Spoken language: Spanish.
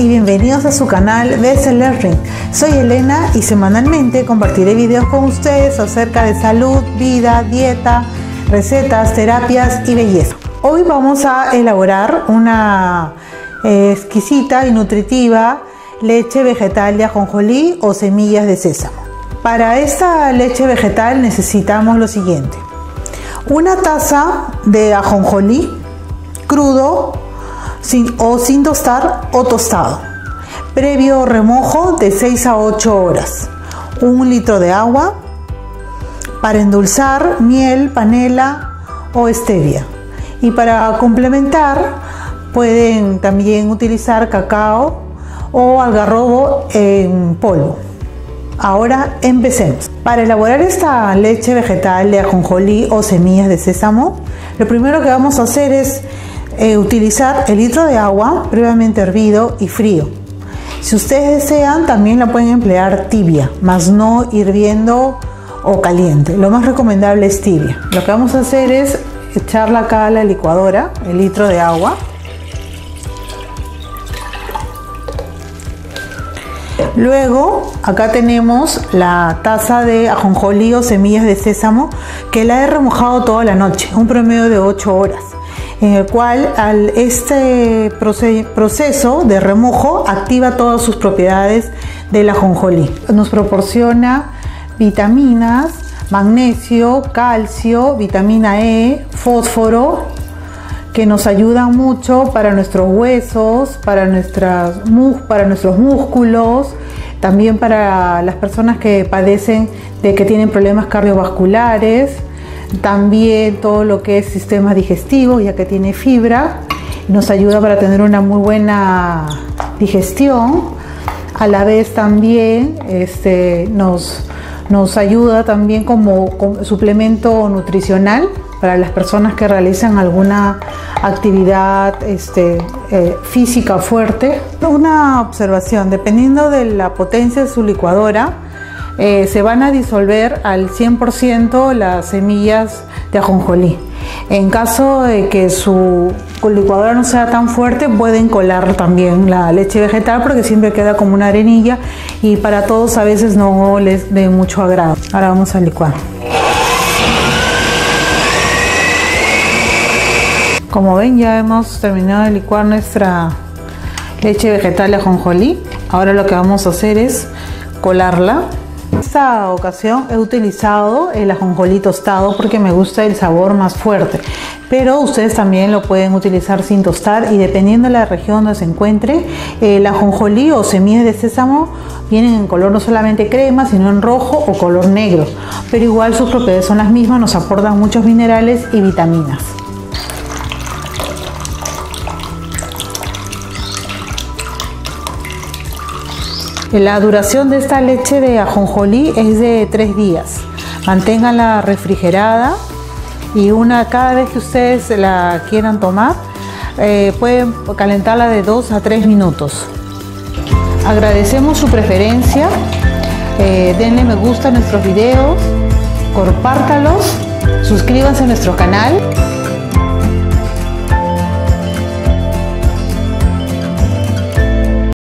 y bienvenidos a su canal BC-Learning. Soy Elena y semanalmente compartiré videos con ustedes acerca de salud, vida, dieta, recetas, terapias y belleza. Hoy vamos a elaborar una exquisita y nutritiva leche vegetal de ajonjolí o semillas de sésamo. Para esta leche vegetal necesitamos lo siguiente: una taza de ajonjolí crudo o sin tostar o tostado, previo remojo de 6 a 8 horas, 1 litro de agua, para endulzar miel, panela o stevia, y para complementar pueden también utilizar cacao o algarrobo en polvo. Ahora empecemos. Para elaborar esta leche vegetal de ajonjolí o semillas de sésamo, lo primero que vamos a hacer es utilizar el litro de agua previamente hervido y frío. Si ustedes desean, también la pueden emplear tibia, más no hirviendo o caliente. Lo más recomendable es tibia. Lo que vamos a hacer es echarla acá a la licuadora, el litro de agua. Luego acá tenemos la taza de ajonjolí o semillas de sésamo, que la he remojado toda la noche, un promedio de 8 horas, en el cual este proceso de remojo activa todas sus propiedades del ajonjolí. Nos proporciona vitaminas, magnesio, calcio, vitamina E, fósforo, que nos ayudan mucho para nuestros huesos, para nuestros músculos, también para las personas que padecen de que tienen problemas cardiovasculares, también todo lo que es sistemas digestivos, ya que tiene fibra, nos ayuda para tener una muy buena digestión. A la vez también nos ayuda también como suplemento nutricional para las personas que realizan alguna actividad física fuerte. Una observación: dependiendo de la potencia de su licuadora, se van a disolver al 100% las semillas de ajonjolí. En caso de que su licuadora no sea tan fuerte, pueden colar también la leche vegetal, porque siempre queda como una arenilla y para todos a veces no les de mucho agrado. Ahora vamos a licuar. Como ven, ya hemos terminado de licuar nuestra leche vegetal de ajonjolí. Ahora lo que vamos a hacer es colarla. En esta ocasión he utilizado el ajonjolí tostado porque me gusta el sabor más fuerte, pero ustedes también lo pueden utilizar sin tostar, y dependiendo de la región donde se encuentre, el ajonjolí o semillas de sésamo vienen en color no solamente crema, sino en rojo o color negro, pero igual sus propiedades son las mismas, nos aportan muchos minerales y vitaminas. La duración de esta leche de ajonjolí es de 3 días. Manténganla refrigerada, y cada vez que ustedes la quieran tomar, pueden calentarla de 2 a 3 minutos. Agradecemos su preferencia, denle me gusta a nuestros videos, compártalos, suscríbanse a nuestro canal.